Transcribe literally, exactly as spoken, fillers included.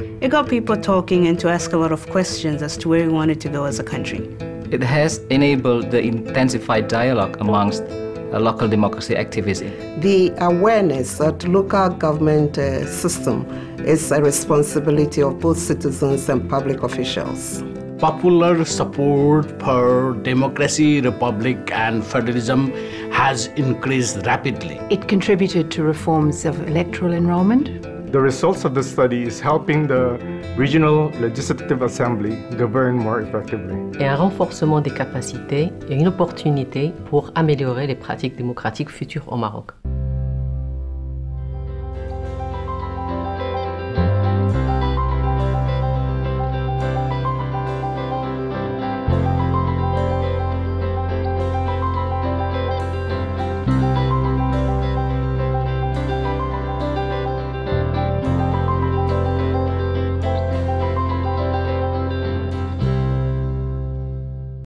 It got people talking and to ask a lot of questions as to where we wanted to go as a country. It has enabled the intensified dialogue amongst uh, local democracy activists. The awareness that local government uh, system is a responsibility of both citizens and public officials. Popular support for democracy, republic, and federalism has increased rapidly. It contributed to reforms of electoral enrollment. The results of the study is helping the Regional Legislative Assembly govern more effectively. Et un renforcement des capacités et une opportunité pour améliorer les pratiques démocratiques futures au Maroc.